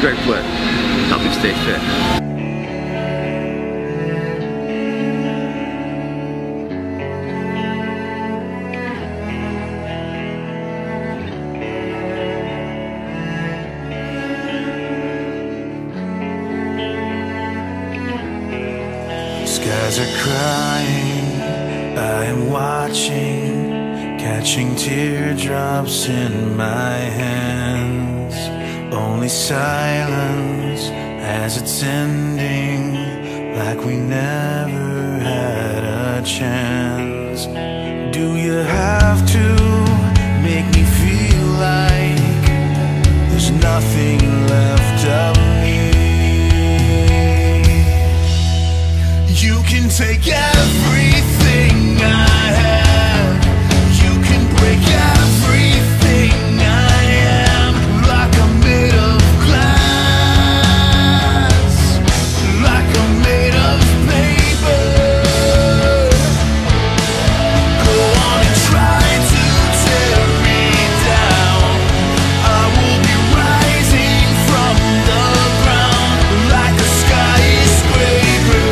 is Great Plitt. Help you stay fit. Skies are crying, I am watching, catching teardrops in my hands. Only silence as it's ending, like we never had a chance. Do you have to make me feel like there's nothing left of me? You can take everything I have, you can break everything I am, like I'm made of glass, like I'm made of paper. Go on and try to tear me down, I will be rising from the ground, like a skyscraper.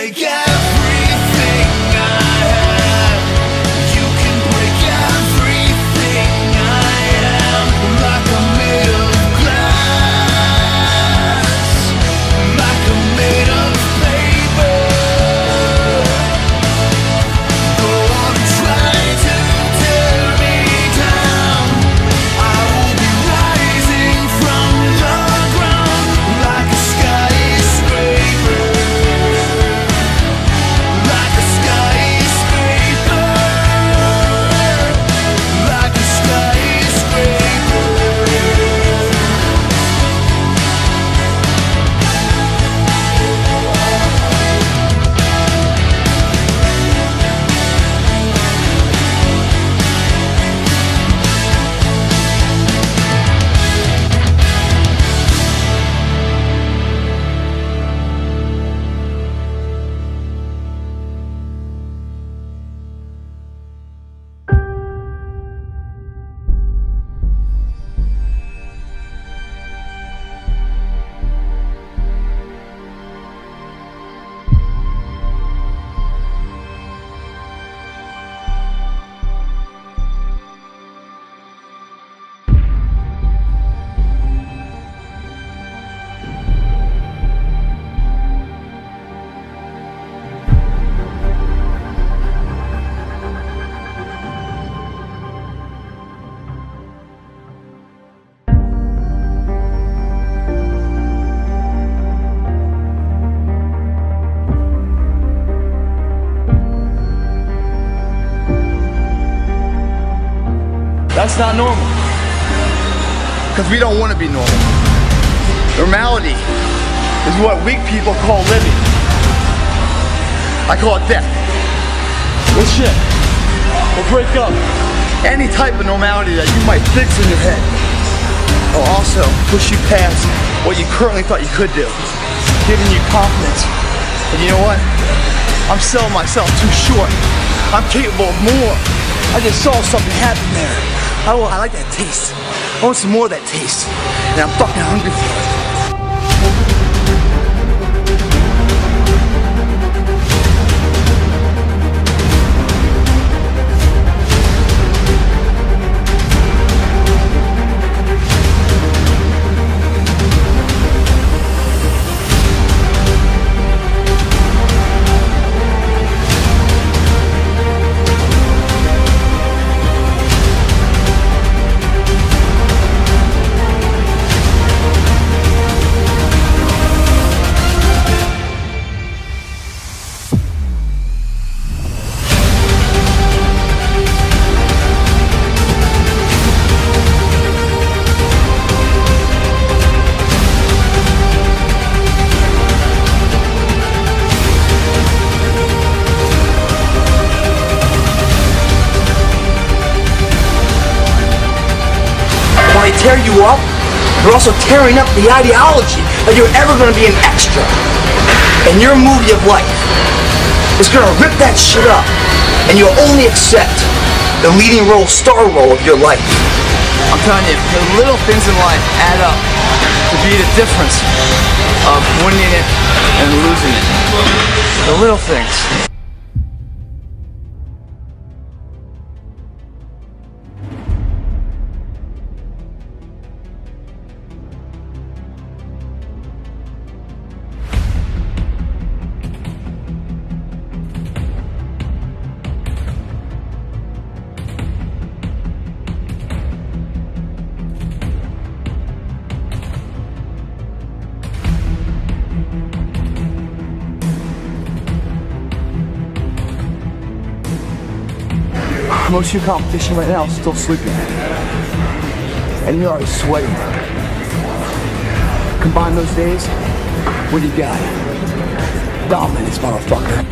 Take everything I have, you can break everything I am, like I'm made of glass, like I'm made of paper. Go on and try to tear me down, I will be rising from the ground, like a skyscraper. That's not normal, because we don't want to be normal. Normality is what weak people call living. I call it death. We'll break up. any type of normality that you might fix in your head. It'll also push you past what you currently thought you could do, giving you confidence. And you know what? I'm selling myself too short. I'm capable of more. I just saw something happen there. I like that taste. I want some more of that taste. And I'm fucking hungry for it. When I tear you up, you're also tearing up the ideology that you're ever going to be an extra. And your movie of life is going to rip that shit up, and you'll only accept the leading role, star role of your life. I'm telling you, the little things in life add up to be the difference of winning it and losing it. The little things. Most of your competition right now is still sleeping, and you're already sweating. Combine those days, what do you got? Dominance, motherfucker.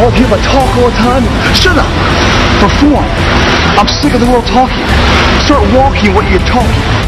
All people that talk all the time, shut up, perform. I'm sick of the world talking. Start walking what you're talking.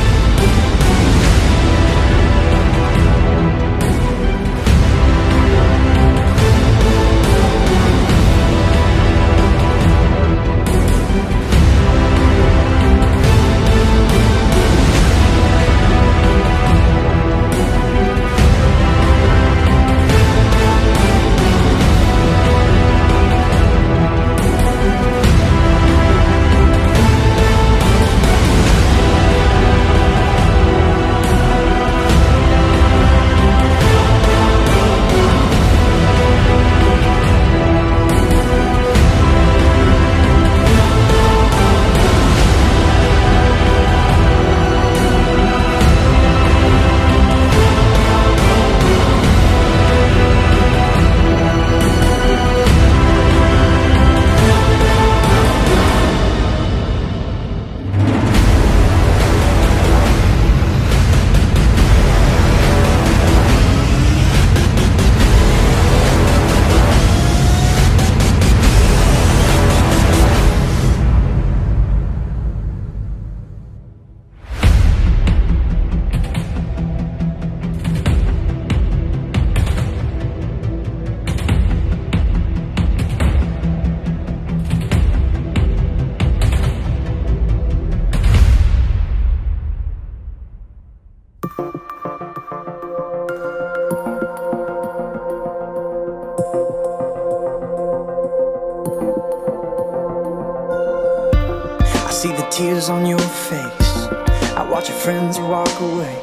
I see the tears on your face. I watch your friends walk away.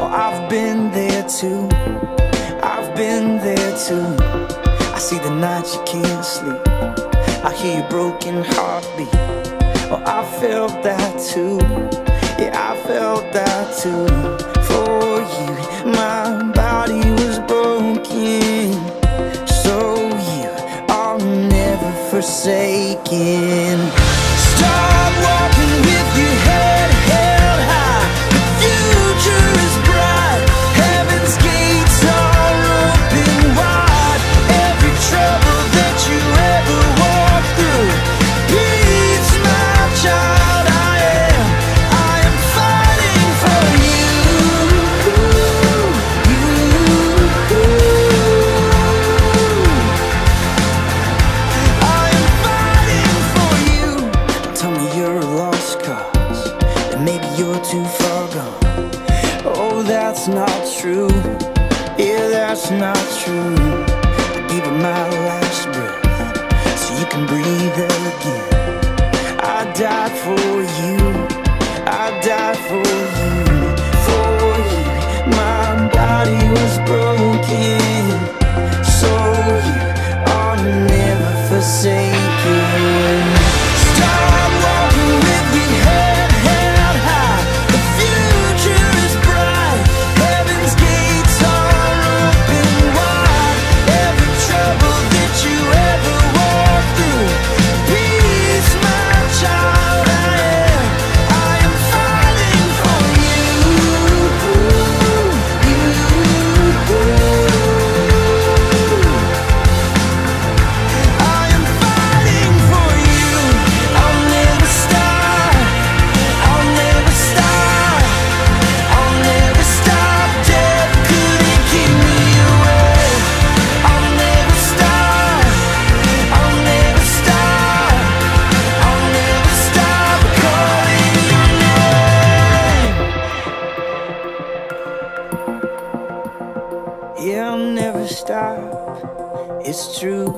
Oh, I've been there too. I've been there too. I see the nights you can't sleep. I hear your broken heartbeat. Oh, I felt that too. Yeah, I felt that too. For you, my body was broken, so you are never forsaken. Stop walking with your head held high. The future is bright. Heaven's gates are open wide. Every trouble that you ever walked through, peace, my child. Too far gone. Oh, that's not true. Yeah, that's not true. I gave up my last breath so you can breathe again. I died for you. I died for you. For you, my body was broken, so you are never forsaken. Stop walking with me, head held high. Yeah, I'll never stop, it's true.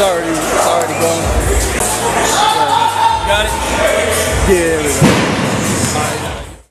It's already gone. Got it? Yeah, there we go.